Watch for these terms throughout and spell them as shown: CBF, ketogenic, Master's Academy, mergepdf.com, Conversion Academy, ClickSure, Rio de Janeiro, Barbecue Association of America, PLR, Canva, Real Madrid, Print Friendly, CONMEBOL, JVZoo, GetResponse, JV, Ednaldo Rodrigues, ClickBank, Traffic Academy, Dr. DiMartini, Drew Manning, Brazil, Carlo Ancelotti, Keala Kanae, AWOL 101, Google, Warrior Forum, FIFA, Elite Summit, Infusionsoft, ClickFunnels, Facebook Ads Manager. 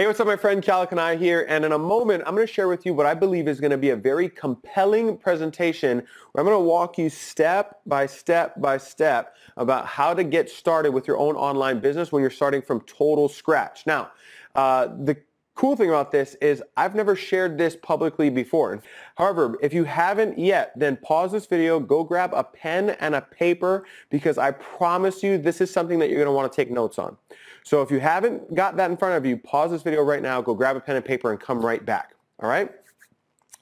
Hey, what's up, my friend? Keala Kanae here, and in a moment, I'm going to share with you what I believe is going to be a very compelling presentation where I'm going to walk you step by step by step about how to get started with your own online business when you're starting from total scratch. Now, the cool thing about this is I've never shared this publicly before. However, if you haven't yet, then pause this video, go grab a pen and a paper, because I promise you this is something that you're going to want to take notes on. So if you haven't got that in front of you, pause this video right now, go grab a pen and paper, and come right back. All right?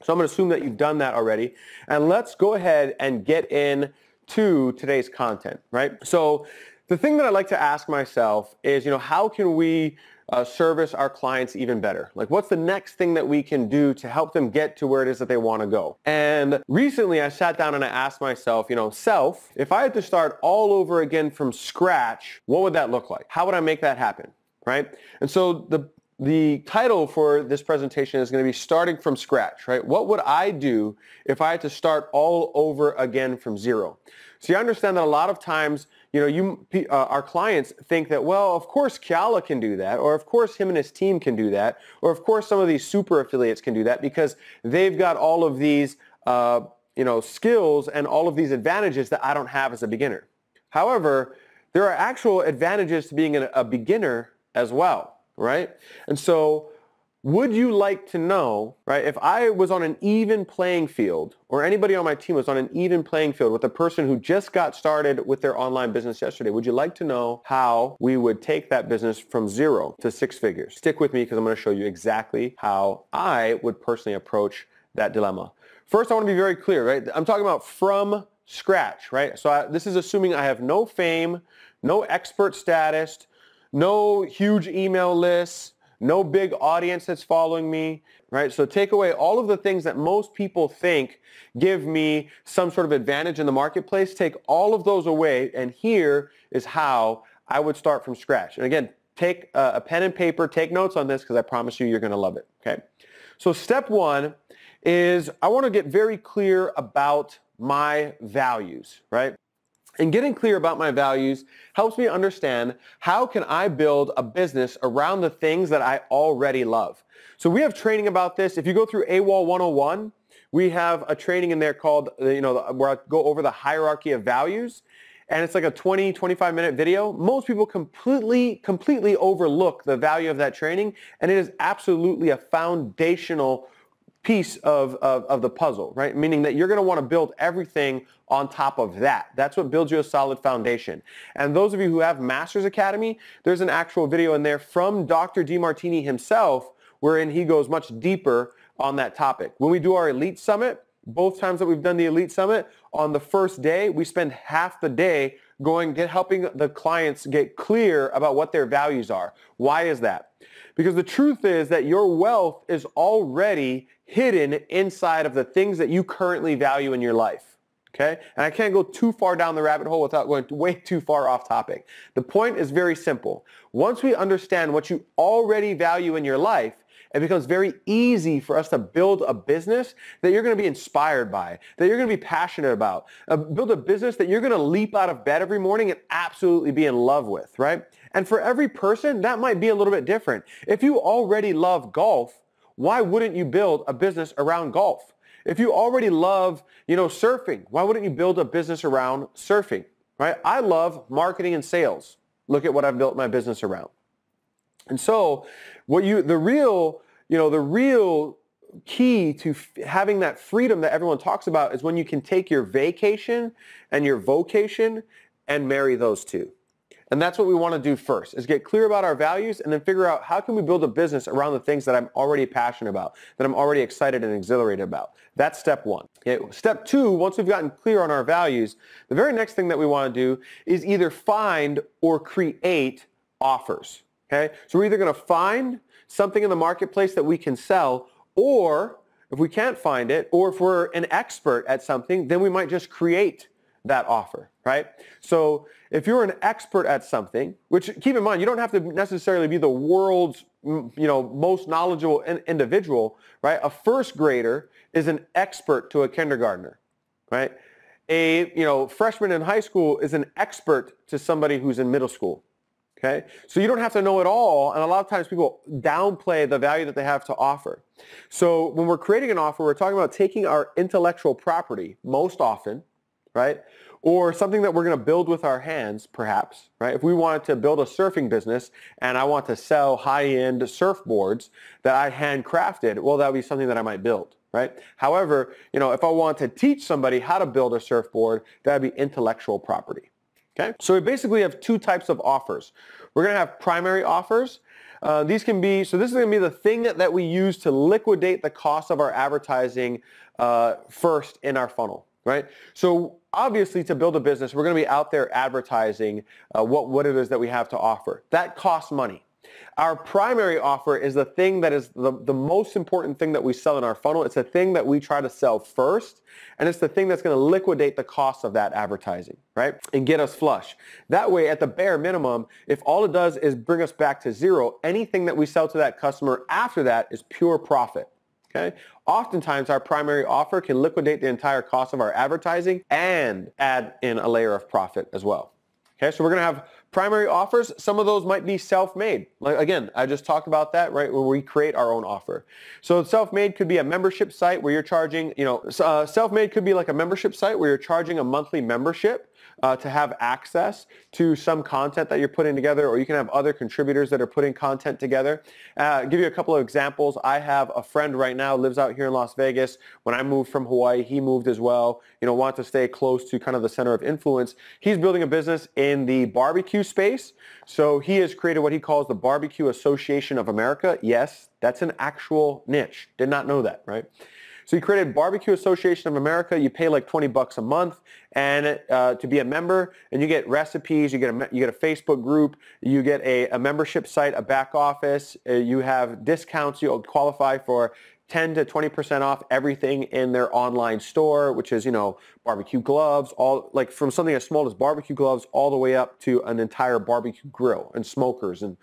So I'm going to assume that you've done that already. And let's go ahead and get into today's content, right? So the thing that I like to ask myself is, you know, how can we service our clients even better? Like, what's the next thing that we can do to help them get to where it is that they want to go? And recently I sat down and I asked myself, you know, self, if I had to start all over again from scratch, what would that look like? How would I make that happen, right? And so the title for this presentation is going to be Starting from Scratch, right? What would I do if I had to start all over again from zero? So you understand that a lot of times, you know, our clients think that, well, of course Keala can do that, or of course him and his team can do that, or of course some of these super affiliates can do that because they've got all of these, you know, skills and all of these advantages that I don't have as a beginner. However, there are actual advantages to being a beginner as well, right? And so would you like to know, right, if I was on an even playing field, or anybody on my team was on an even playing field with a person who just got started with their online business yesterday, would you like to know how we would take that business from zero to 6 figures? Stick with me, because I'm going to show you exactly how I would personally approach that dilemma. First, I want to be very clear, right? I'm talking about from scratch, right? So this is assuming I have no fame, no expert status, no huge email lists, no big audience that's following me, right? So take away all of the things that most people think give me some sort of advantage in the marketplace. Take all of those away, and here is how I would start from scratch. And again, take a pen and paper, take notes on this, because I promise you you're going to love it, okay? So step one is I want to get very clear about my values, right? And getting clear about my values helps me understand how can I build a business around the things that I already love. So we have training about this. If you go through AWOL 101, we have a training in there called, you know, where I go over the hierarchy of values. And it's like a 20, 25-minute video. Most people completely overlook the value of that training, and it is absolutely a foundational piece of the puzzle, right? Meaning that you're going to want to build everything on top of that. That's what builds you a solid foundation. And those of you who have Master's Academy, there's an actual video in there from Dr. DiMartini himself, wherein he goes much deeper on that topic. When we do our Elite Summit, both times that we've done the Elite Summit, on the first day, we spend half the day helping the clients get clear about what their values are. Why is that? Because the truth is that your wealth is already hidden inside of the things that you currently value in your life. Okay? And I can't go too far down the rabbit hole without going way too far off topic. The point is very simple. Once we understand what you already value in your life, it becomes very easy for us to build a business that you're going to be inspired by, that you're going to be passionate about, build a business that you're going to leap out of bed every morning and absolutely be in love with, right? And for every person, that might be a little bit different. If you already love golf, why wouldn't you build a business around golf? If you already love, you know, surfing, why wouldn't you build a business around surfing, right? I love marketing and sales. Look at what I've built my business around. And so, the real key to having that freedom that everyone talks about is when you can take your vacation and your vocation and marry those two. And that's what we want to do first, is get clear about our values and then figure out how can we build a business around the things that I'm already passionate about, that I'm already excited and exhilarated about. That's step one. Okay? Step two, once we've gotten clear on our values, the very next thing that we want to do is either find or create offers. Okay? So we're either going to find something in the marketplace that we can sell, or if we can't find it, or if we're an expert at something, then we might just create that offer, right? So if you're an expert at something, which, keep in mind, you don't have to necessarily be the world's, you know, most knowledgeable individual, right? A first grader is an expert to a kindergartner, right? A, you know, freshman in high school is an expert to somebody who's in middle school. Okay? So you don't have to know it all, and a lot of times people downplay the value that they have to offer. So when we're creating an offer, we're talking about taking our intellectual property most often, right? Or something that we're going to build with our hands, perhaps, right? If we wanted to build a surfing business and I want to sell high-end surfboards that I handcrafted, well, that would be something that I might build, right? However, you know, if I want to teach somebody how to build a surfboard, that would be intellectual property, okay? So we basically have two types of offers. We're going to have primary offers. These can be, so this is going to be the thing that we use to liquidate the cost of our advertising first in our funnel, right? So obviously, to build a business, we're going to be out there advertising what it is that we have to offer. That costs money. Our primary offer is the thing that is the most important thing that we sell in our funnel. It's a thing that we try to sell first, and it's the thing that's going to liquidate the cost of that advertising, right? And get us flush. That way, at the bare minimum, if all it does is bring us back to zero, anything that we sell to that customer after that is pure profit. Okay? Oftentimes, our primary offer can liquidate the entire cost of our advertising and add in a layer of profit as well. Okay, so we're going to have primary offers. Some of those might be self-made. Like, again, I just talked about that, right, where we create our own offer. So self-made could be a membership site where you're charging, you know, self-made could be like a membership site where you're charging a monthly membership to have access to some content that you're putting together, or you can have other contributors that are putting content together. Give you a couple of examples. I have a friend right now, lives out here in Las Vegas. When I moved from Hawaii, he moved as well, you know, wants to stay close to kind of the center of influence. He's building a business in the barbecue space. So he has created what he calls the Barbecue Association of America. Yes, that's an actual niche. Did not know that, right? So you created Barbecue Association of America. You pay like 20 bucks a month and to be a member, and you get recipes, you get a Facebook group, you get a membership site, a back office, you have discounts, you'll qualify for 10 to 20% off everything in their online store, which is, you know, barbecue gloves, all like from something as small as barbecue gloves all the way up to an entire barbecue grill and smokers and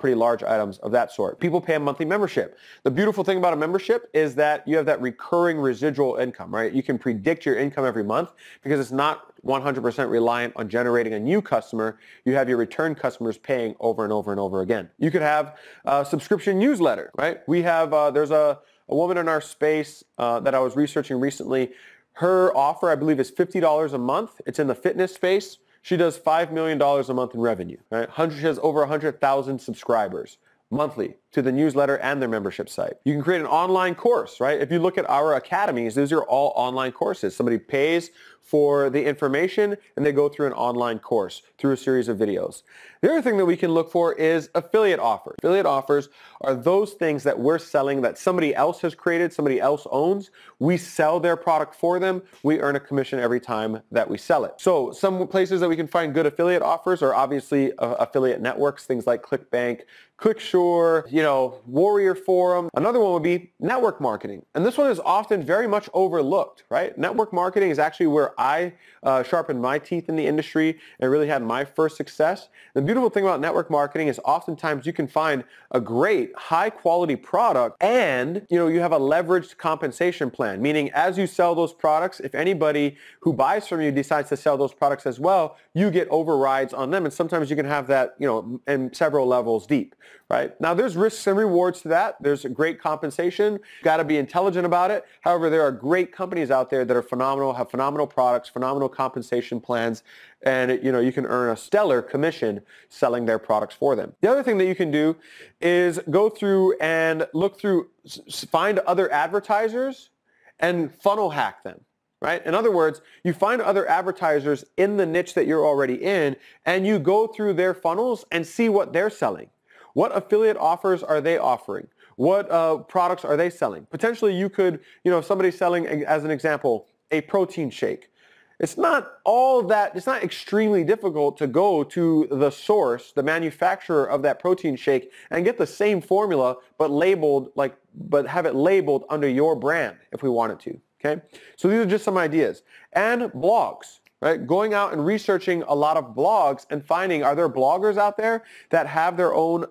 pretty large items of that sort. People pay a monthly membership. The beautiful thing about a membership is that you have that recurring residual income, right? You can predict your income every month because it's not 100% reliant on generating a new customer. You have your return customers paying over and over and over again. You could have a subscription newsletter, right? We have, there's a woman in our space that I was researching recently. Her offer, I believe, is $50 a month. It's in the fitness space. She does $5 million a month in revenue, right? She has over 100,000 subscribers monthly to the newsletter and their membership site. You can create an online course, right? If you look at our academies, these are all online courses. Somebody pays for the information and they go through an online course through a series of videos. The other thing that we can look for is affiliate offers. Affiliate offers are those things that we're selling that somebody else has created, somebody else owns. We sell their product for them. We earn a commission every time that we sell it. So some places that we can find good affiliate offers are obviously affiliate networks, things like ClickBank, ClickSure, you know, Warrior Forum. Another one would be network marketing. And this one is often very much overlooked, right? Network marketing is actually where I sharpened my teeth in the industry and really had my first success. The beautiful thing about network marketing is oftentimes you can find a great high quality product and, you know, you have a leveraged compensation plan, meaning as you sell those products, if anybody who buys from you decides to sell those products as well, you get overrides on them, and sometimes you can have that, you know, in several levels deep, right? Now there's risks and rewards to that. There's a great compensation. Got to be intelligent about it. However, there are great companies out there that are phenomenal, have phenomenal products, phenomenal compensation plans, and you know, you can earn a stellar commission selling their products for them. The other thing that you can do is go through and look through, find other advertisers and funnel hack them, right? In other words, you find other advertisers in the niche that you're already in and you go through their funnels and see what they're selling. What affiliate offers are they offering? What products are they selling? Potentially you could, you know, if somebody's selling, as an example, a protein shake. It's not all that, it's not extremely difficult to go to the source, the manufacturer of that protein shake, and get the same formula but labeled, like, but have it labeled under your brand if we wanted to, okay? So these are just some ideas. And blogs, right? Going out and researching a lot of blogs and finding, are there bloggers out there that have their own,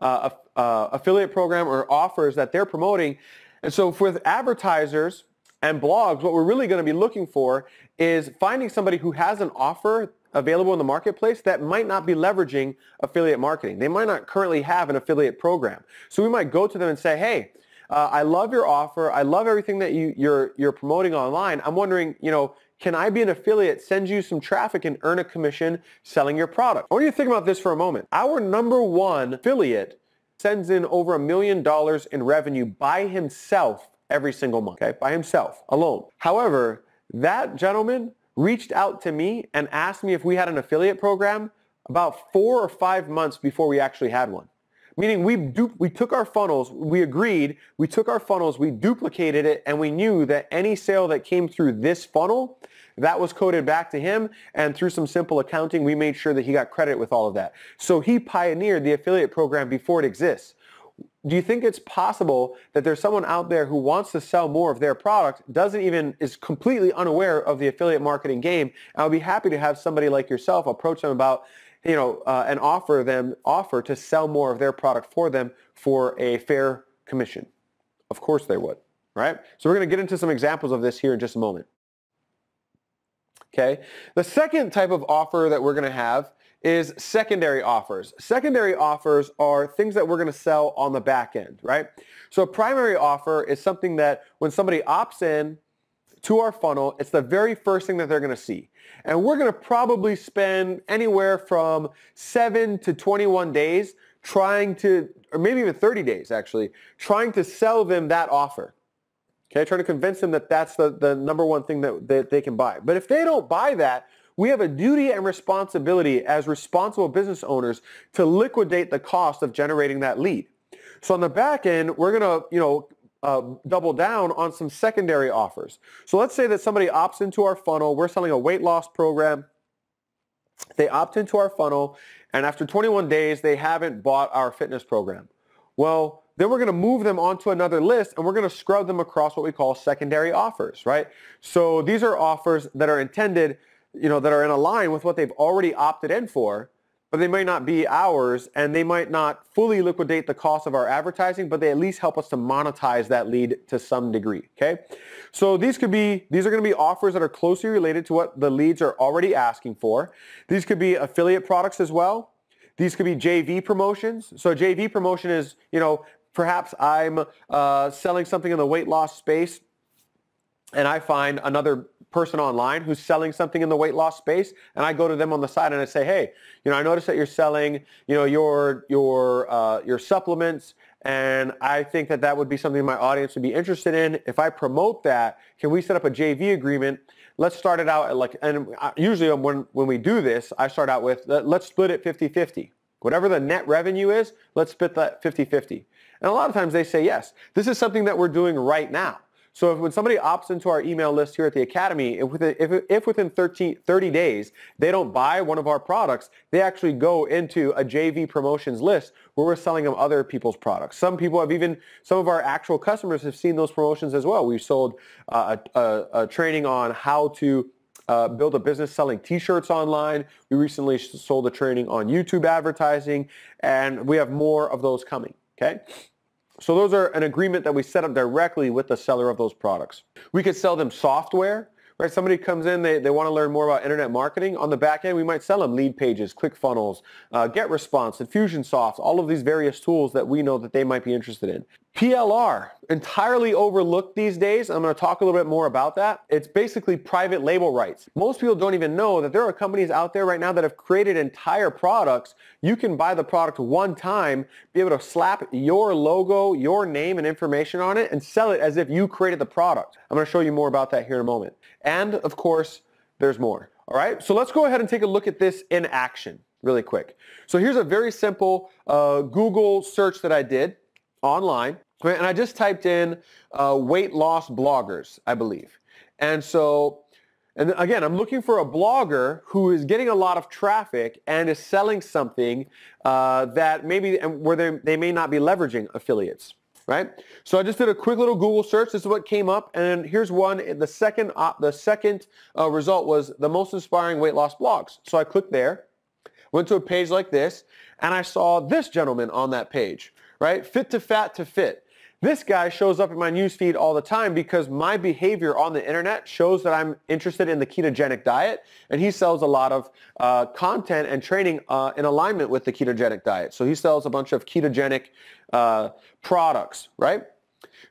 affiliate program or offers that they're promoting? And so with advertisers and blogs, what we're really going to be looking for is finding somebody who has an offer available in the marketplace that might not be leveraging affiliate marketing. They might not currently have an affiliate program. So we might go to them and say, hey, I love your offer. I love everything that you're promoting online. I'm wondering, you know, can I be an affiliate, send you some traffic, and earn a commission selling your product? I want you to think about this for a moment. Our number one affiliate sends in over $1 million in revenue by himself every single month, okay? By himself, alone. However, that gentleman reached out to me and asked me if we had an affiliate program about 4 or 5 months before we actually had one. Meaning we took our funnels, we agreed, we took our funnels, we duplicated it, and we knew that any sale that came through this funnel, that was coded back to him, and through some simple accounting, we made sure that he got credit with all of that. So he pioneered the affiliate program before it exists. Do you think it's possible that there's someone out there who wants to sell more of their product, doesn't even, is completely unaware of the affiliate marketing game? And I'll be happy to have somebody like yourself approach them about, you know, and offer to sell more of their product for them for a fair commission. Of course they would, right? So we're going to get into some examples of this here in just a moment. Okay. The second type of offer that we're going to have is secondary offers. Secondary offers are things that we're going to sell on the back end, right? So a primary offer is something that when somebody opts in to our funnel, it's the very first thing that they're going to see. And we're going to probably spend anywhere from 7 to 21 days trying to, or maybe even 30 days actually, trying to sell them that offer. Okay, trying to convince them that that's the number one thing that they can buy. But if they don't buy that, we have a duty and responsibility as responsible business owners to liquidate the cost of generating that lead. So on the back end, we're going to, you know, double down on some secondary offers. So let's say that somebody opts into our funnel. We're selling a weight loss program. They opt into our funnel, and after 21 days, they haven't bought our fitness program. Well, then we're going to move them onto another list, and we're going to scrub them across what we call secondary offers, right? So these are offers that are intended, you know, that are in line with what they've already opted in for, but they might not be ours, and they might not fully liquidate the cost of our advertising, but they at least help us to monetize that lead to some degree, okay? So these are going to be offers that are closely related to what the leads are already asking for. These could be affiliate products as well. These could be JV promotions. So a JV promotion is, you know, perhaps I'm selling something in the weight loss space, and I find another person online who's selling something in the weight loss space, and I go to them on the side and I say, hey, you know, I noticed that you're selling, you know, your supplements, and I think that that would be something my audience would be interested in. If I promote that, can we set up a JV agreement? Let's start it out at like, and usually when we do this, I start out with, let's split it 50-50. Whatever the net revenue is, let's split that 50-50. And a lot of times they say yes. This is something that we're doing right now. So when somebody opts into our email list here at the Academy, if within 30 days they don't buy one of our products, they actually go into a JV promotions list where we're selling them other people's products. Some people have even, some of our actual customers have seen those promotions as well. We've sold a training on how to build a business selling t-shirts online. We recently sold a training on YouTube advertising, and we have more of those coming, okay? So those are an agreement that we set up directly with the seller of those products. We could sell them software, right? Somebody comes in, they want to learn more about internet marketing. On the back end, we might sell them Lead Pages, ClickFunnels, GetResponse, Infusionsoft, all of these various tools that we know that they might be interested in. PLR, entirely overlooked these days. I'm going to talk a little bit more about that. It's basically private label rights. Most people don't even know that there are companies out there right now that have created entire products. You can buy the product one time, be able to slap your logo, your name, and information on it, and sell it as if you created the product. I'm going to show you more about that here in a moment. And of course, there's more. All right, so let's go ahead and take a look at this in action really quick. So here's a very simple Google search that I did online. And I just typed in weight loss bloggers, I believe. And so, and again, I'm looking for a blogger who is getting a lot of traffic and is selling something that maybe, where they may not be leveraging affiliates, right? So I just did a quick little Google search. This is what came up, and here's one. The second result was the most inspiring weight loss blogs. So I clicked there, went to a page like this, and I saw this gentleman on that page, right? Fit to Fat to Fit. This guy shows up in my newsfeed all the time because my behavior on the internet shows that I'm interested in the ketogenic diet, and he sells a lot of content and training in alignment with the ketogenic diet. So he sells a bunch of ketogenic products, right?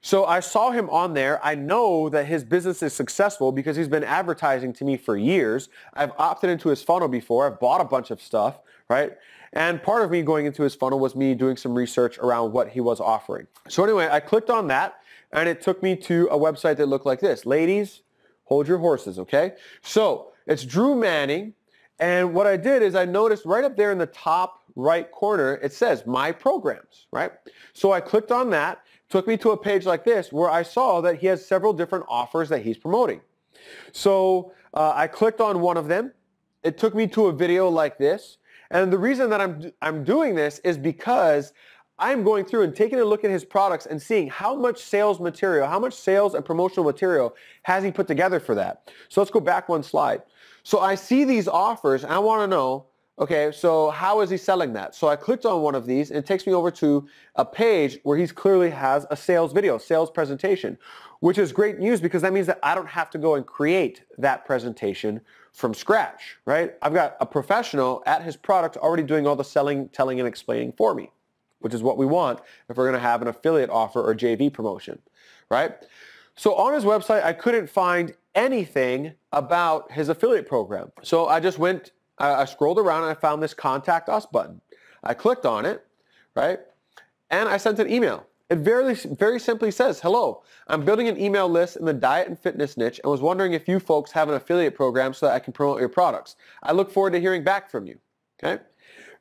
So I saw him on there. I know that his business is successful because he's been advertising to me for years. I've opted into his funnel before. I've bought a bunch of stuff, right? And part of me going into his funnel was me doing some research around what he was offering. So anyway, I clicked on that, and it took me to a website that looked like this. Ladies, hold your horses, okay? So it's Drew Manning, and what I did is I noticed right up there in the top right corner, it says My Programs, right? So I clicked on that, took me to a page like this where I saw that he has several different offers that he's promoting. So I clicked on one of them. It took me to a video like this. And the reason that I'm doing this is because I'm going through and taking a look at his products and seeing how much sales material, how much sales and promotional material has he put together for that. So let's go back one slide. So I see these offers and I want to know, okay, so how is he selling that? So I clicked on one of these and it takes me over to a page where he clearly has a sales video, sales presentation, which is great news because that means that I don't have to go and create that presentation from scratch, right? I've got a professional at his product already doing all the selling, telling, and explaining for me, which is what we want if we're going to have an affiliate offer or JV promotion, right? So on his website, I couldn't find anything about his affiliate program. So I just went, I scrolled around and I found this Contact Us button. I clicked on it, right? And I sent an email. It very simply says, hello, I'm building an email list in the diet and fitness niche and was wondering if you folks have an affiliate program so that I can promote your products. I look forward to hearing back from you, okay?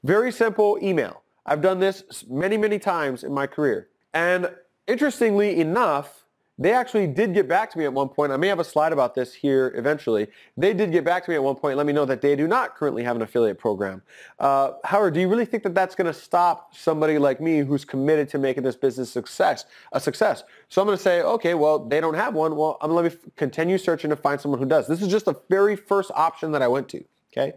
Very simple email. I've done this many, many times in my career. And interestingly enough, they actually did get back to me at one point. I may have a slide about this here eventually. They did get back to me at one point and let me know that they do not currently have an affiliate program. Howard, do you really think that that's going to stop somebody like me who's committed to making this business a success? So I'm going to say, okay, well, they don't have one. Well, I'm going to continue searching to find someone who does. This is just the very first option that I went to, okay?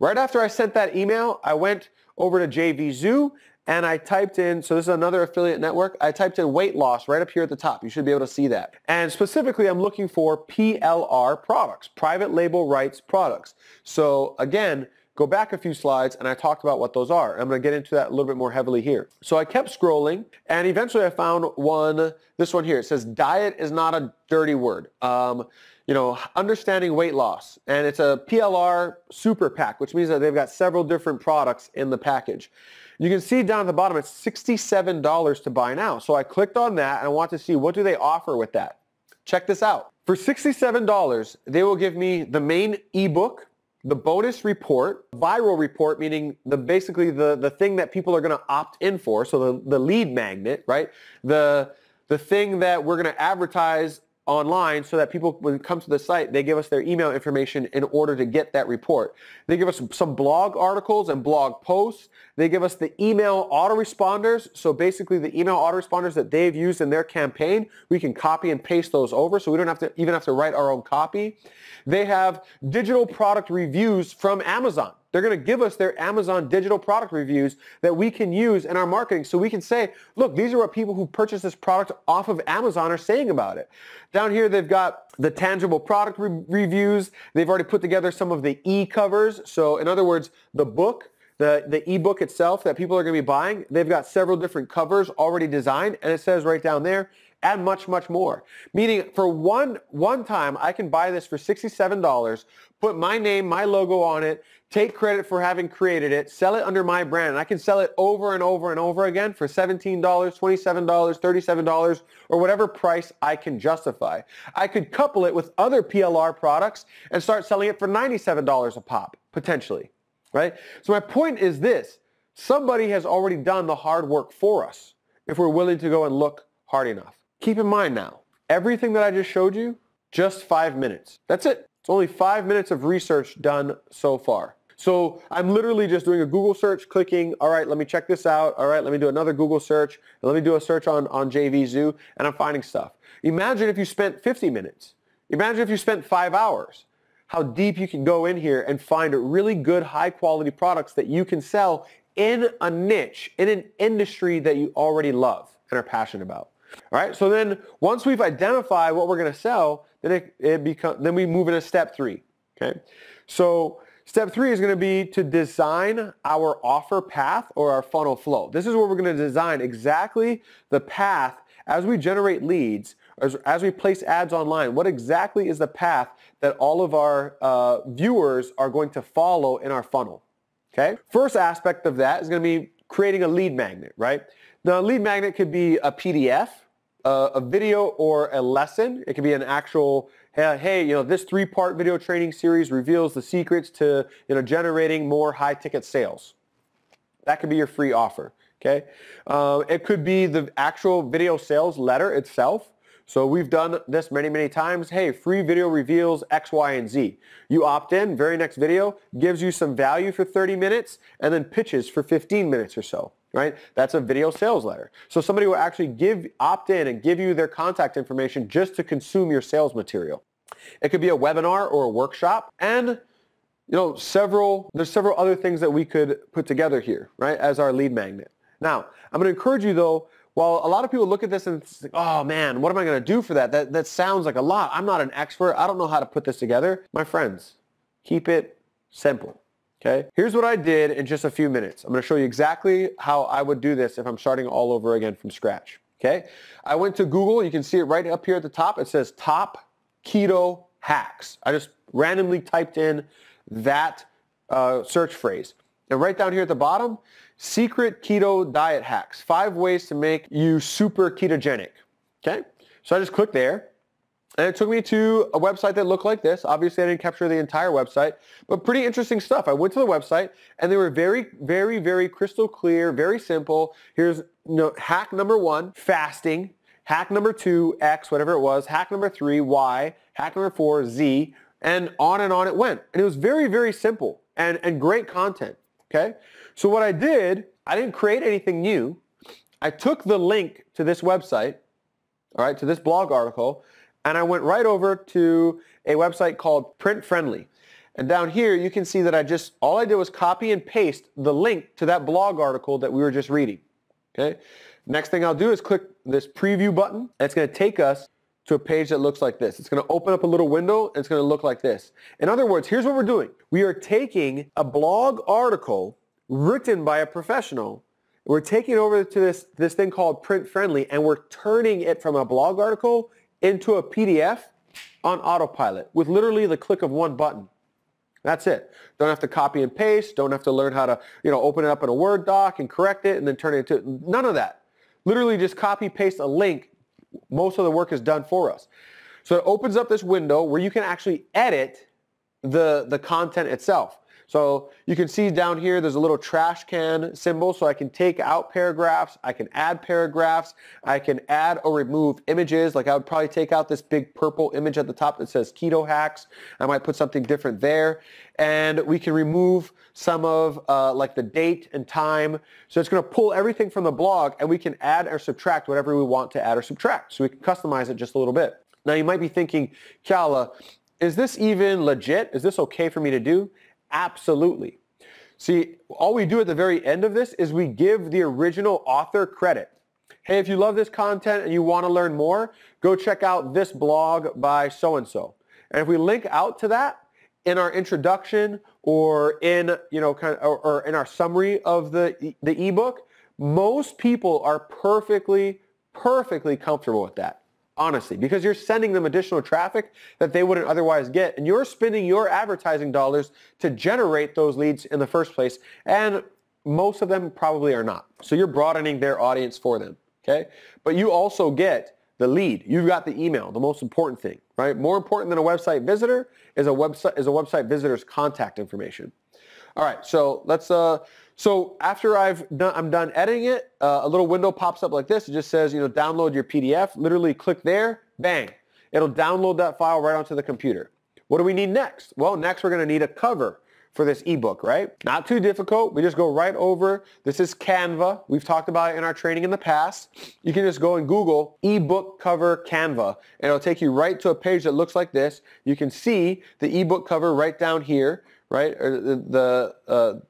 Right after I sent that email, I went over to JVZoo. And I typed in, so this is another affiliate network, I typed in weight loss right up here at the top. You should be able to see that. And specifically, I'm looking for PLR products, private label rights products. So again, go back a few slides and I talked about what those are. I'm going to get into that a little bit more heavily here. So I kept scrolling and eventually I found one, this one here. It says diet is not a dirty word. You know, understanding weight loss, and it's a PLR super pack, which means that they've got several different products in the package. You can see down at the bottom, it's $67 to buy now. So I clicked on that and I want to see what do they offer with that. Check this out. For $67, they will give me the main ebook, the bonus report, viral report, meaning basically the thing that people are gonna opt in for, so the lead magnet, right? The thing that we're gonna advertise online so that people, when it comes to the site, they give us their email information in order to get that report. They give us some blog articles and blog posts. They give us the email autoresponders. So basically the email autoresponders that they've used in their campaign, we can copy and paste those over so we don't have to even have to write our own copy. They have digital product reviews from Amazon. They're going to give us their Amazon digital product reviews that we can use in our marketing so we can say, look, these are what people who purchase this product off of Amazon are saying about it. Down here, they've got the tangible product reviews. They've already put together some of the e-covers. So in other words, the book, the e-book itself that people are going to be buying, they've got several different covers already designed. And it says right down there, and much, much more. Meaning for one time, I can buy this for $67, put my name, my logo on it, take credit for having created it, sell it under my brand. And I can sell it over and over and over again for $17, $27, $37, or whatever price I can justify. I could couple it with other PLR products and start selling it for $97 a pop, potentially, right? So my point is this, somebody has already done the hard work for us if we're willing to go and look hard enough. Keep in mind now, everything that I just showed you, just 5 minutes. That's it. It's only 5 minutes of research done so far. So I'm literally just doing a Google search, clicking, all right, let me check this out. All right, let me do another Google search. Let me do a search on JVZoo, and I'm finding stuff. Imagine if you spent 50 minutes. Imagine if you spent 5 hours. How deep you can go in here and find really good, high-quality products that you can sell in a niche, in an industry that you already love and are passionate about. All right, so then once we've identified what we're going to sell, then then we move into step three. Okay, so step three is going to be to design our offer path or our funnel flow. This is where we're going to design exactly the path as we generate leads, as we place ads online. What exactly is the path that all of our viewers are going to follow in our funnel? Okay, first aspect of that is going to be creating a lead magnet, right? Now, a lead magnet could be a PDF, a video, or a lesson. It could be an actual, hey, you know, this three-part video training series reveals the secrets to, you know, generating more high-ticket sales. That could be your free offer, okay? It could be the actual video sales letter itself. So we've done this many, many times. Hey, free video reveals X, Y, and Z. You opt in, very next video, gives you some value for 30 minutes, and then pitches for 15 minutes or so, right? That's a video sales letter. So somebody will actually opt in and give you their contact information just to consume your sales material. It could be a webinar or a workshop, and you know, there's several other things that we could put together here, right, as our lead magnet. Now, I'm gonna encourage you though, well, a lot of people look at this and think, oh man, what am I going to do for that? That sounds like a lot. I'm not an expert. I don't know how to put this together. My friends, keep it simple, okay? Here's what I did in just a few minutes. I'm going to show you exactly how I would do this if I'm starting all over again from scratch, okay? I went to Google. You can see it right up here at the top. It says top keto hacks. I just randomly typed in that search phrase. And right down here at the bottom, secret keto diet hacks, 5 ways to make you super ketogenic, okay? So I just clicked there, and it took me to a website that looked like this. Obviously, I didn't capture the entire website, but pretty interesting stuff. I went to the website, and they were very, very, very crystal clear, very simple. Here's, you know, hack number 1, fasting. Hack number 2, X, whatever it was. Hack number 3, Y. Hack number 4, Z. And on it went. And it was very, very simple and great content. Okay, so what I did, I didn't create anything new. I took the link to this website, all right, to this blog article, and I went right over to a website called Print Friendly. And down here, you can see that all I did was copy and paste the link to that blog article that we were just reading, okay? Next thing I'll do is click this preview button, and it's going to take us to a page that looks like this. It's going to open up a little window, and it's going to look like this. In other words, here's what we're doing. We are taking a blog article written by a professional. We're taking it over to this thing called Print Friendly, and we're turning it from a blog article into a PDF on autopilot with literally the click of one button. That's it. Don't have to copy and paste. Don't have to learn how to, you know, open it up in a Word doc and correct it and then turn it into, none of that. Literally just copy paste a link. Most of the work is done for us. So it opens up this window where you can actually edit the content itself. So you can see down here there's a little trash can symbol, so I can take out paragraphs, I can add paragraphs, I can add or remove images. Like I would probably take out this big purple image at the top that says keto hacks. I might put something different there. And we can remove some of like the date and time. So it's going to pull everything from the blog, and we can add or subtract whatever we want to add or subtract. So we can customize it just a little bit. Now you might be thinking, Keala, is this even legit? Is this okay for me to do? Absolutely. See, all we do at the very end of this is we give the original author credit. Hey, if you love this content and you want to learn more, go check out this blog by so-and-so. And if we link out to that in our introduction or in, you know, kind of, or in our summary of the ebook, most people are perfectly comfortable with that. Honestly, because you're sending them additional traffic that they wouldn't otherwise get, and you're spending your advertising dollars to generate those leads in the first place, and most of them probably are not. So you're broadening their audience for them, okay? But you also get the lead. You've got the email, the most important thing, right? More important than a website visitor is a website visitor's contact information. All right, so let's so after I'm done editing it, a little window pops up like this. It just says, you know, download your PDF. Literally click there, bang. It'll download that file right onto the computer. What do we need next? Well, next we're going to need a cover for this ebook, right? Not too difficult. We just go right over. This is Canva. We've talked about it in our training in the past. You can just go and Google ebook cover Canva, and it'll take you right to a page that looks like this. You can see the ebook cover right down here, right? Or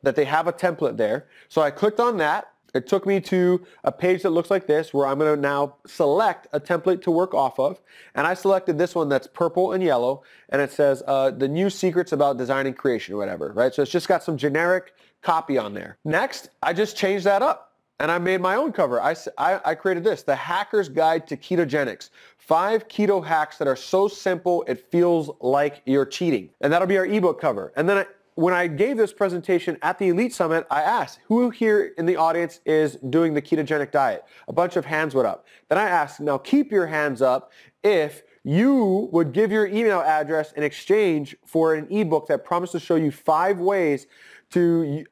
that they have a template there. So I clicked on that, It took me to a page that looks like this where I'm going to now select a template to work off of, and I selected this one that's purple and yellow, and it says the new secrets about design and creation or whatever, right? So it's just got some generic copy on there. Next, I just changed that up and I made my own cover. I created this, The Hacker's Guide to Ketogenics. 5 keto hacks that are so simple it feels like you're cheating. And that'll be our ebook cover. And then when I gave this presentation at the Elite Summit, I asked, who here in the audience is doing the ketogenic diet? A bunch of hands went up. Then I asked, now keep your hands up if you would give your email address in exchange for an ebook that promised to show you 5 ways to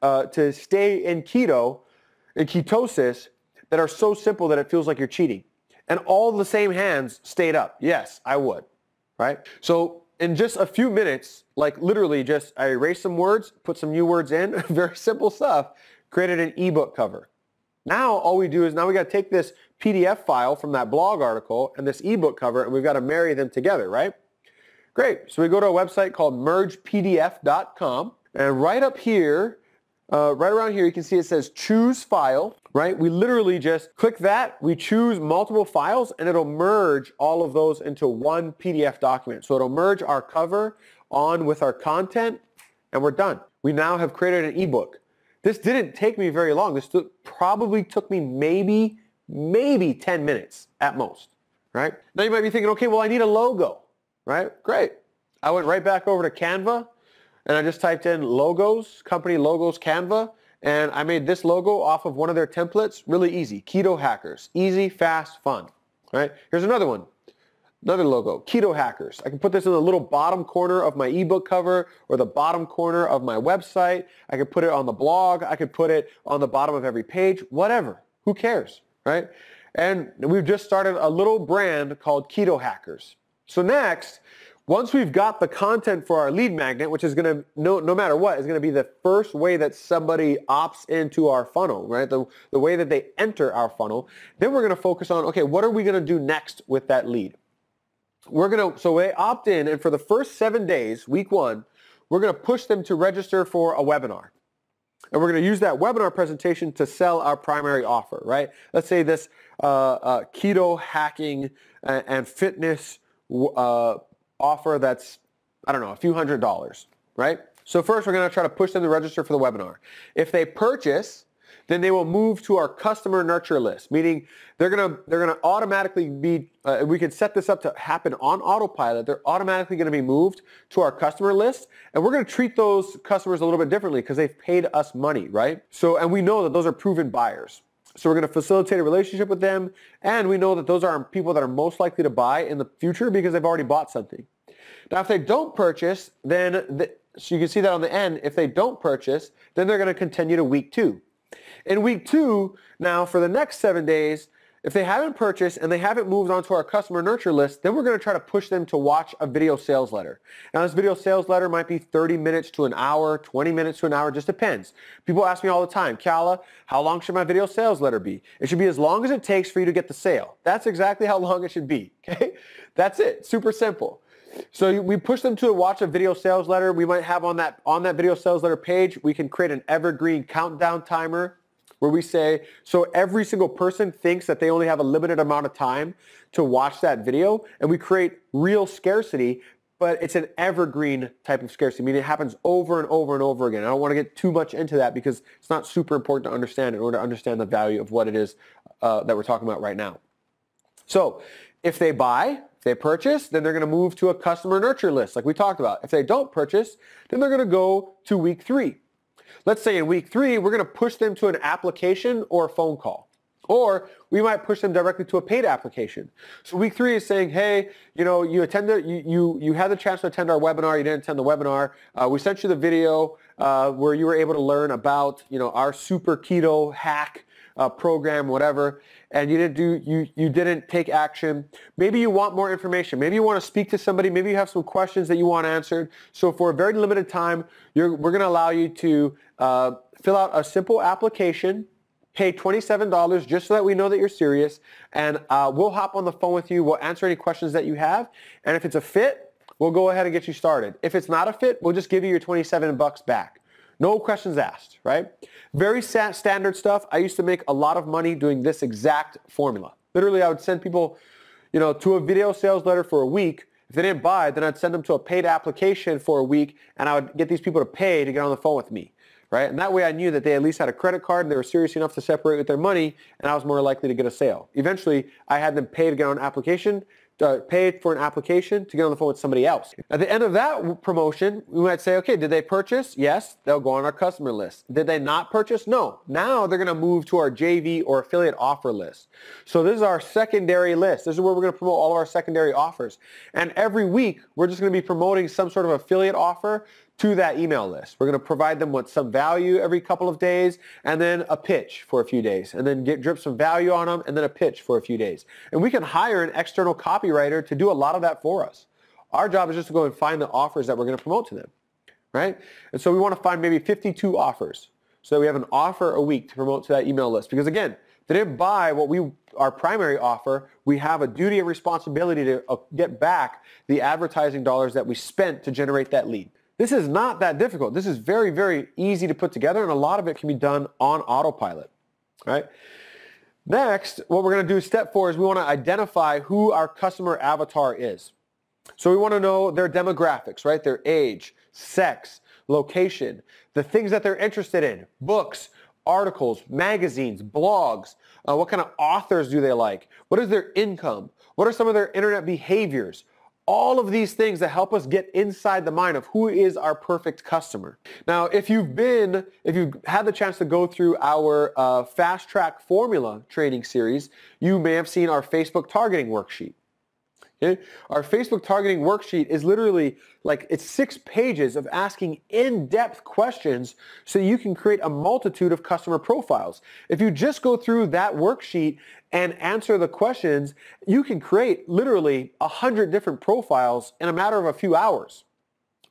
stay in keto, in ketosis, that are so simple that it feels like you're cheating. And all the same hands stayed up. Yes, I would, right? So in just a few minutes, like literally just, I erased some words, put some new words in, very simple stuff, created an ebook cover. Now all we do is now we got to take this PDF file from that blog article and this ebook cover, and we've got to marry them together, right? Great. So we go to a website called mergepdf.com, and right up here, right around here, you can see it says choose file, right? We literally just click that, we choose multiple files, and it'll merge all of those into one PDF document. So it'll merge our cover on with our content, and we're done. We now have created an ebook. This didn't take me very long. This probably took me maybe 10 minutes at most, right? Now you might be thinking, okay, well, I need a logo, right? Great. I went right back over to Canva, and I just typed in logos, company logos Canva, and I made this logo off of one of their templates. Really easy, Keto Hackers. Easy, fast, fun, right? Here's another one, another logo, Keto Hackers. I can put this in the little bottom corner of my ebook cover or the bottom corner of my website. I could put it on the blog. I could put it on the bottom of every page, whatever. Who cares, right? And we've just started a little brand called Keto Hackers. So next, once we've got the content for our lead magnet, which is going to, no matter what, is going to be the first way that somebody opts into our funnel, right? The way that they enter our funnel, then we're going to focus on, okay, what are we going to do next with that lead? We're going to, so they opt in, and for the first 7 days, week one, we're going to push them to register for a webinar. And we're going to use that webinar presentation to sell our primary offer, right? Let's say this keto hacking and fitness offer that's, I don't know, a few $100s, right? So first we're going to try to push them to register for the webinar. If they purchase, then they will move to our customer nurture list, meaning they're going to automatically be, we can set this up to happen on autopilot, they're automatically going to be moved to our customer list, and we're going to treat those customers a little bit differently because they've paid us money, right? So, and we know that those are proven buyers. So we're going to facilitate a relationship with them, and we know that those are people that are most likely to buy in the future because they've already bought something. Now, if they don't purchase, then, so you can see that on the end, if they don't purchase, then they're going to continue to week two. In week two, now for the next 7 days, if they haven't purchased and they haven't moved onto our customer nurture list, then we're going to try to push them to watch a video sales letter. Now this video sales letter might be 30 minutes to an hour, 20 minutes to an hour, just depends. People ask me all the time, Keala, how long should my video sales letter be? It should be as long as it takes for you to get the sale. That's exactly how long it should be, okay? That's it, super simple. So we push them to watch a video sales letter. We might have on that video sales letter page, we can create an evergreen countdown timer where we say, so every single person thinks that they only have a limited amount of time to watch that video, and we create real scarcity, but it's an evergreen type of scarcity, meaning it happens over and over and over again. I don't want to get too much into that because it's not super important to understand in order to understand the value of what it is that we're talking about right now. So if they buy, they purchase, then they're going to move to a customer nurture list like we talked about. If they don't purchase, then they're going to go to week three. Let's say in week three, we're going to push them to an application or a phone call, or we might push them directly to a paid application. So week three is saying, hey, you know, you had the chance to attend our webinar, you didn't attend the webinar, we sent you the video where you were able to learn about, you know, our super keto hack program, whatever, and you didn't take action. Maybe you want more information. Maybe you want to speak to somebody. Maybe you have some questions that you want answered. So for a very limited time, we're going to allow you to fill out a simple application, pay $27 just so that we know that you're serious, and we'll hop on the phone with you. We'll answer any questions that you have, and if it's a fit, we'll go ahead and get you started. If it's not a fit, we'll just give you your $27 back. No questions asked, right? Very standard stuff. I used to make a lot of money doing this exact formula. Literally, I would send people, you know, to a video sales letter for a week. If they didn't buy, then I'd send them to a paid application for a week, and I would get these people to pay to get on the phone with me, right? And that way I knew that they at least had a credit card and they were serious enough to separate with their money, and I was more likely to get a sale. Eventually, I had them pay to get on an application, paid for an application to get on the phone with somebody else. At the end of that promotion, we might say, okay, did they purchase? Yes, they'll go on our customer list. Did they not purchase? No. Now they're going to move to our JV or affiliate offer list. So this is our secondary list. This is where we're going to promote all of our secondary offers. And every week, we're just going to be promoting some sort of affiliate offer to that email list. We're going to provide them with some value every couple of days, and then a pitch for a few days, and then drip some value on them, and then a pitch for a few days. And we can hire an external copywriter to do a lot of that for us. Our job is just to go and find the offers that we're going to promote to them, right? And so we want to find maybe 52 offers, so that we have an offer a week to promote to that email list. Because again, if they didn't buy what our primary offer, we have a duty and responsibility to get back the advertising dollars that we spent to generate that lead. This is not that difficult. This is very, very easy to put together, and a lot of it can be done on autopilot, right? Next, what we're going to do, step four, is we want to identify who our customer avatar is. So we want to know their demographics, right? Their age, sex, location, the things that they're interested in, books, articles, magazines, blogs, what kind of authors do they like? What is their income? What are some of their internet behaviors? All of these things that help us get inside the mind of who is our perfect customer. Now, if you've had the chance to go through our Fast Track Formula training series, you may have seen our Facebook targeting worksheet. Okay? Our Facebook targeting worksheet is literally like, it's 6 pages of asking in-depth questions so you can create a multitude of customer profiles. If you just go through that worksheet and answer the questions, you can create literally 100 different profiles in a matter of a few hours,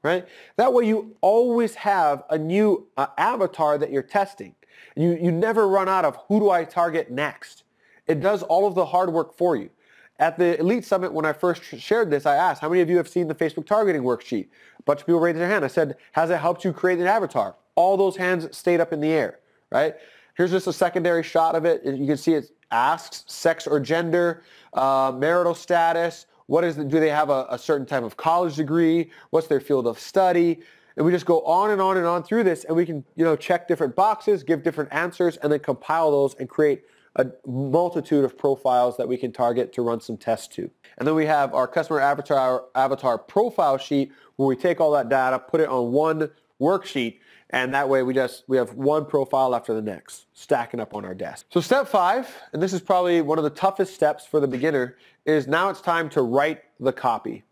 right? That way you always have a new avatar that you're testing. You never run out of who do I target next. It does all of the hard work for you. At the Elite Summit, when I first shared this, I asked, how many of you have seen the Facebook targeting worksheet? A bunch of people raised their hand. I said, has it helped you create an avatar? All those hands stayed up in the air, right? Here's just a secondary shot of it. You can see it asks sex or gender, marital status, do they have a certain type of college degree, what's their field of study, and we just go on and on and on through this, and we can, you know, check different boxes, give different answers, and then compile those and create a multitude of profiles that we can target to run some tests to. And then we have our customer avatar profile sheet where we take all that data, put it on one worksheet, and that way we have one profile after the next stacking up on our desk. So step five, and this is probably one of the toughest steps for the beginner, is now it's time to write the copy.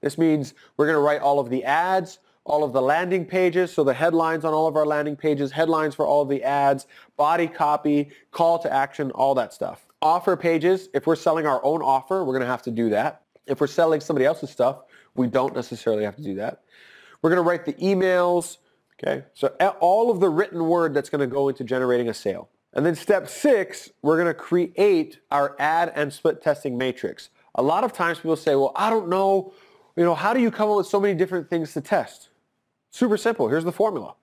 This means we're going to write all of the ads, all of the landing pages, so the headlines on all of our landing pages, headlines for all of the ads, body copy, call to action, all that stuff. Offer pages, if we're selling our own offer, we're going to have to do that. If we're selling somebody else's stuff, we don't necessarily have to do that. We're going to write the emails, okay? So all of the written word that's going to go into generating a sale. And then step six, we're going to create our ad and split testing matrix. A lot of times people say, well, I don't know, you know, how do you come up with so many different things to test? Super simple. Here's the formula.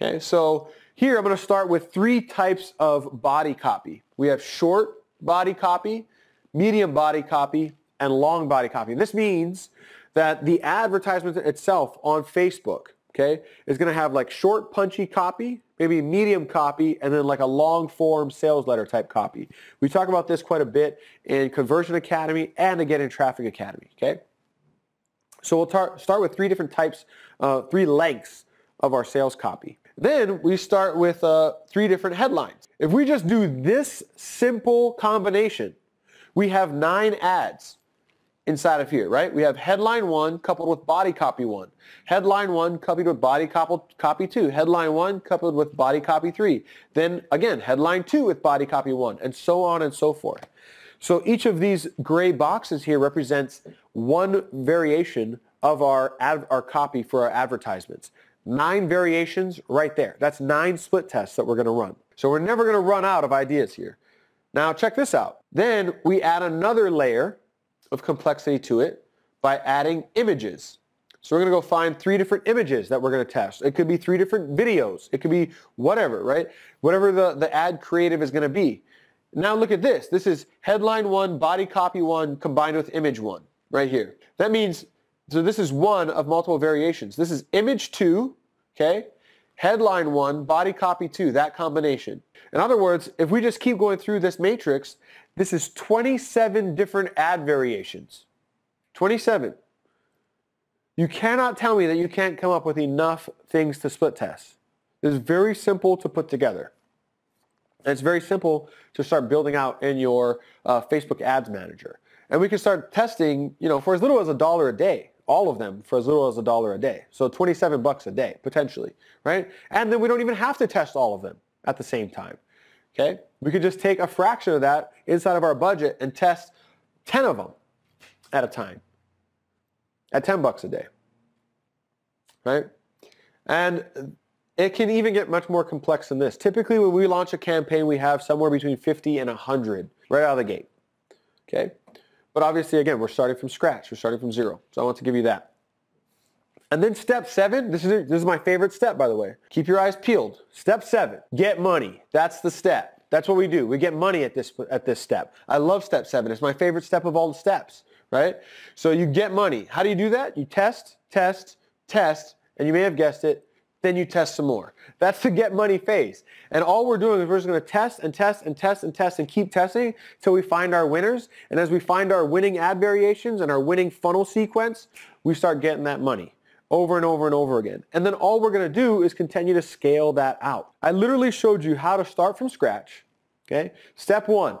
Okay, so here I'm going to start with 3 types of body copy. We have short body copy, medium body copy, and long body copy. This means that the advertisement itself on Facebook, okay, is going to have like short punchy copy, maybe medium copy, and then like a long form sales letter type copy. We talk about this quite a bit in Conversion Academy and again in Traffic Academy, okay? So we'll start with 3 different types, 3 lengths of our sales copy. Then we start with 3 different headlines. If we just do this simple combination, we have 9 ads. Inside of here, right? We have headline 1 coupled with body copy 1, headline 1 coupled with body copy 2, headline 1 coupled with body copy 3, then again headline 2 with body copy 1, and so on and so forth. So each of these gray boxes here represents 1 variation of our copy for our advertisements. 9 variations right there. That's 9 split tests that we're going to run. So we're never going to run out of ideas here. Now check this out. Then we add another layer of complexity to it by adding images. So we're going to go find 3 different images that we're going to test. It could be 3 different videos. It could be whatever, right? Whatever the ad creative is going to be. Now look at this. This is headline 1, body copy 1, combined with image 1 right here. That means, so this is one of multiple variations. This is image 2, okay? Headline 1, body copy 2, that combination. In other words, if we just keep going through this matrix, this is 27 different ad variations. 27. You cannot tell me that you can't come up with enough things to split test. This is very simple to put together. And it's very simple to start building out in your Facebook Ads Manager. And we can start testing, you know, for as little as $1 a day. All of them for as little as $1 a day. So 27 bucks a day, potentially, right? And then we don't even have to test all of them at the same time, okay? We could just take a fraction of that inside of our budget and test 10 of them at a time at 10 bucks a day, right? And it can even get much more complex than this. Typically, when we launch a campaign, we have somewhere between 50 and 100 right out of the gate, okay? But obviously, again, we're starting from scratch. We're starting from zero. So I want to give you that. And then step 7, this is my favorite step, by the way. Keep your eyes peeled. Step 7, get money. That's the step. That's what we do. We get money at this step. I love step 7. It's my favorite step of all the steps, right? So you get money. How do you do that? You test, test, test, and you may have guessed it, then you test some more. That's the get money phase. And all we're doing is we're just going to test and test and test and test and keep testing till we find our winners. And as we find our winning ad variations and our winning funnel sequence, we start getting that money over and over and over again. And then all we're going to do is continue to scale that out. I literally showed you how to start from scratch. Okay? Step 1,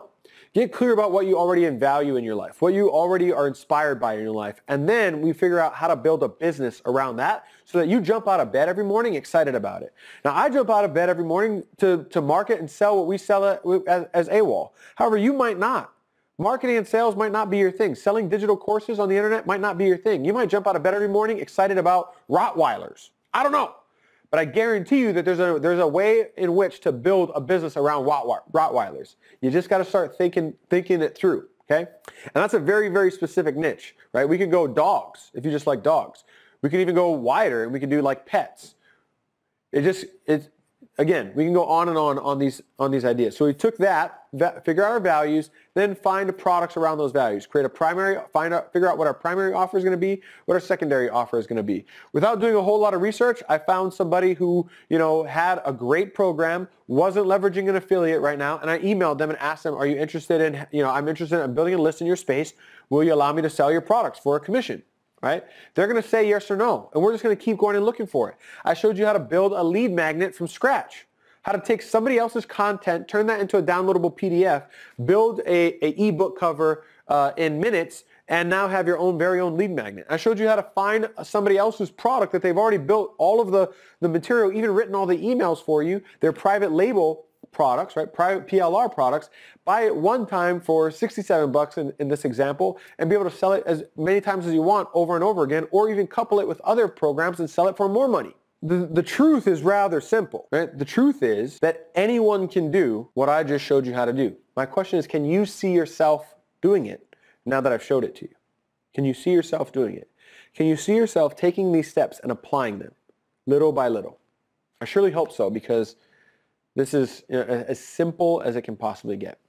get clear about what you already value in your life, what you already are inspired by in your life, and then we figure out how to build a business around that so that you jump out of bed every morning excited about it. Now, I jump out of bed every morning to market and sell what we sell as AWOL. However, you might not. Marketing and sales might not be your thing. Selling digital courses on the internet might not be your thing. You might jump out of bed every morning excited about Rottweilers. I don't know. But I guarantee you that there's a way in which to build a business around Rottweilers. You just got to start thinking it through, okay? And that's a very, very specific niche, right? We could go dogs if you just like dogs. We could even go wider and we could do like pets. Again, we can go on and on these ideas. So we took that, figure out our values, then find products around those values. Create a primary, figure out what our primary offer is going to be, what our secondary offer is going to be. Without doing a whole lot of research, I found somebody who, you know, had a great program, wasn't leveraging an affiliate right now, and I emailed them and asked them, "Are you interested in, you know, I'm interested in building a list in your space. Will you allow me to sell your products for a commission?" Right? They're going to say yes or no, and we're just going to keep going and looking for it. I showed you how to build a lead magnet from scratch, how to take somebody else's content, turn that into a downloadable PDF, build an ebook cover in minutes, and now have your own very own lead magnet. I showed you how to find somebody else's product that they've already built all of the material, even written all the emails for you, their private label products, right? Private PLR products. Buy it one time for 67 bucks in this example and be able to sell it as many times as you want over and over again, or even couple it with other programs and sell it for more money. The truth is rather simple, right? The truth is that anyone can do what I just showed you how to do. My question is, can you see yourself doing it now that I've showed it to you? Can you see yourself doing it? Can you see yourself taking these steps and applying them little by little? I surely hope so, because this is, you know, as simple as it can possibly get.